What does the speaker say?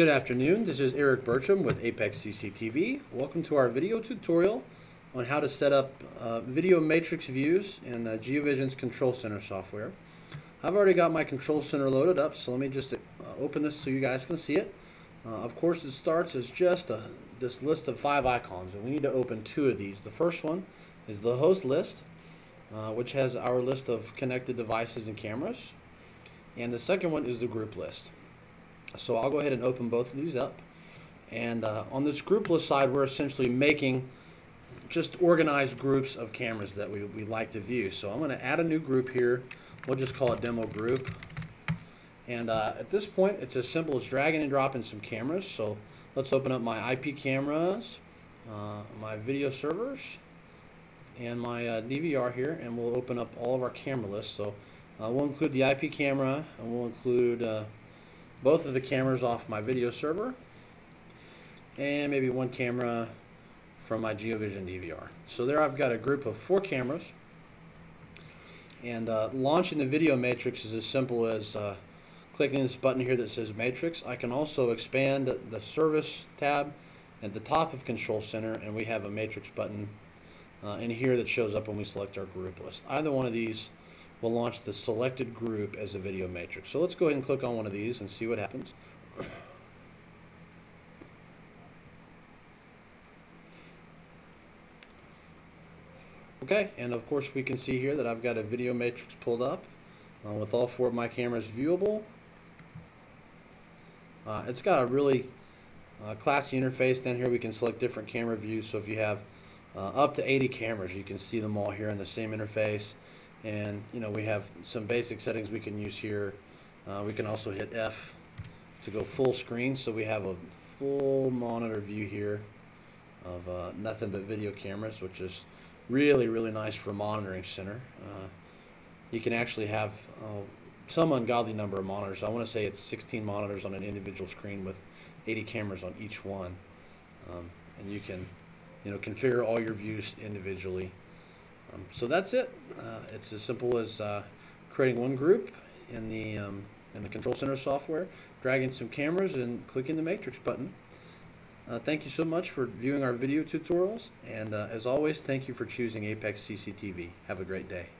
Good afternoon, this is Eric Burcham with Apex CCTV. Welcome to our video tutorial on how to set up video matrix views in GeoVision's Control Center software. I've already got my Control Center loaded up, so let me just open this so you guys can see it. Of course, it starts as just this list of 5 icons, and we need to open 2 of these. The first one is the host list, which has our list of connected devices and cameras, and the second one is the group list. So I'll go ahead and open both of these up, and on this group list side, we're essentially making just organized groups of cameras that we like to view. So I'm going to add a new group here. We'll just call it demo group, and at this point it's as simple as dragging and dropping some cameras. So let's open up my IP cameras, my video servers, and my DVR here, and we'll open up all of our camera lists. So we'll include the IP camera, and we'll include both of the cameras off my video server, and maybe one camera from my GeoVision DVR. So there I've got a group of 4 cameras, and launching the video matrix is as simple as clicking this button here that says matrix. I can also expand the service tab at the top of Control Center, and we have a matrix button in here that shows up when we select our group list. Either one of these we'll launch the selected group as a video matrix. So let's go ahead and click on one of these and see what happens. Okay, and of course we can see here that I've got a video matrix pulled up with all 4 of my cameras viewable. It's got a really classy interface down here. We can select different camera views, so if you have up to 80 cameras, you can see them all here in the same interface. And you know, we have some basic settings we can use here. We can also hit F to go full screen, so we have a full monitor view here of nothing but video cameras, which is really nice for monitoring center. You can actually have some ungodly number of monitors. I want to say it's 16 monitors on an individual screen with 80 cameras on each one, and you can configure all your views individually. So that's it. It's as simple as creating one group in the Control Center software, dragging some cameras, and clicking the matrix button. Thank you so much for viewing our video tutorials, and as always, thank you for choosing Apex CCTV. Have a great day.